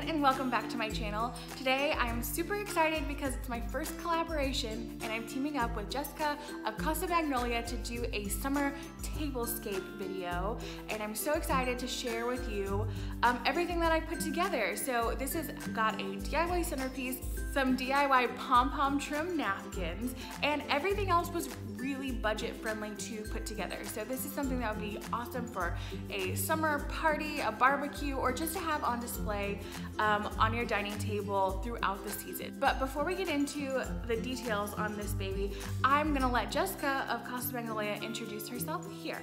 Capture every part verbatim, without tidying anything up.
Megan and welcome back to my channel. Today I am super excited because it's my first collaboration and I'm teaming up with Jessica of Casa Magnolia to do a summer tablescape video, and I'm so excited to share with you um, everything that I put together. So this has got a D I Y centerpiece, some D I Y pom-pom trim napkins, and everything else was really budget friendly to put together. So this is something that would be awesome for a summer party, a barbecue, or just to have on display um, on your dining table throughout the season. But before we get into the details on this baby, I'm gonna let Jessica of Casa Magnolia introduce herself here.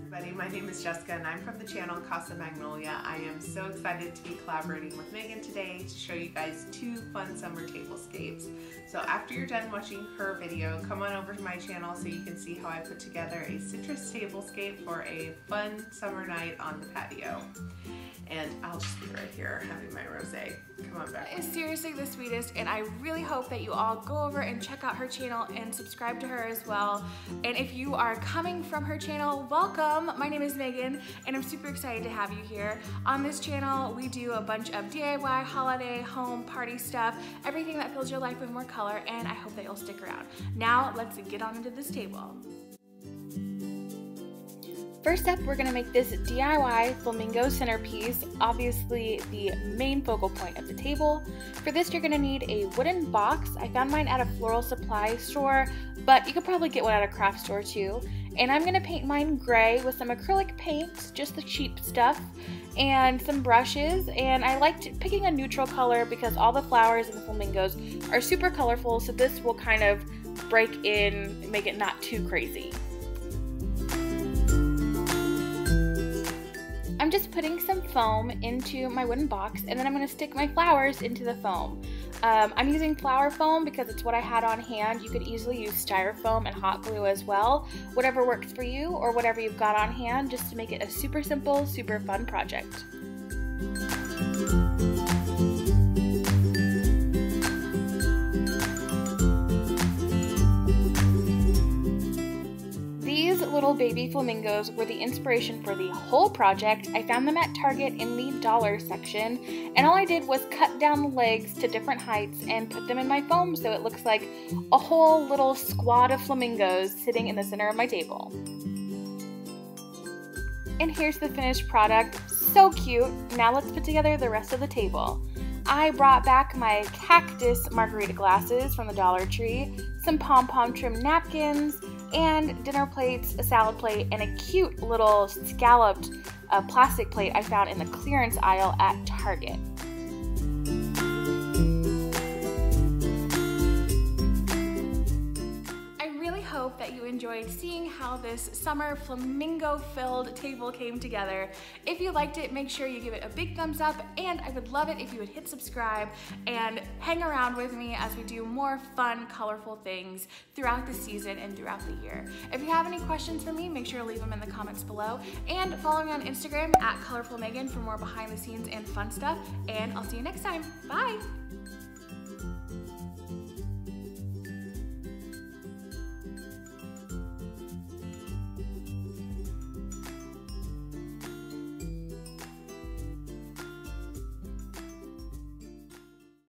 Everybody, my name is Jessica and I'm from the channel Casa Magnolia. I am so excited to be collaborating with Megan today to show you guys two fun summer tablescapes. So after you're done watching her video, come on over to my channel so you can see how I put together a citrus tablescape for a fun summer night on the patio. And I'll just be right here having my rosé. Come on back. That is seriously the sweetest, and I really hope that you all go over and check out her channel and subscribe to her as well. And if you are coming from her channel, welcome! My name is Megan, and I'm super excited to have you here. On this channel, we do a bunch of D I Y, holiday, home, party stuff, everything that fills your life with more color, and I hope that you'll stick around. Now, let's get on into this table. First up, we're going to make this D I Y flamingo centerpiece, obviously the main focal point of the table. For this, you're going to need a wooden box. I found mine at a floral supply store, but you could probably get one at a craft store too. And I'm going to paint mine gray with some acrylic paint, just the cheap stuff, and some brushes. And I liked picking a neutral color because all the flowers and the flamingos are super colorful, so this will kind of break in, make it not too crazy. I'm just putting some foam into my wooden box, and then I'm going to stick my flowers into the foam. Um, I'm using flower foam because it's what I had on hand. You could easily use styrofoam and hot glue as well, whatever works for you or whatever you've got on hand, just to make it a super simple, super fun project. Little baby flamingos were the inspiration for the whole project. I found them at Target in the dollar section, and all I did was cut down the legs to different heights and put them in my foam so it looks like a whole little squad of flamingos sitting in the center of my table. And here's the finished product. So cute. Now let's put together the rest of the table. I brought back my cactus margarita glasses from the Dollar Tree, some pom-pom trim napkins, and dinner plates, a salad plate, and a cute little scalloped uh, plastic plate I found in the clearance aisle at Target. Hope that you enjoyed seeing how this summer flamingo-filled table came together. If you liked it, make sure you give it a big thumbs up, and I would love it if you would hit subscribe and hang around with me as we do more fun, colorful things throughout the season and throughout the year. If you have any questions for me, make sure to leave them in the comments below, and follow me on Instagram at colorful megan for more behind the scenes and fun stuff, and I'll see you next time. Bye!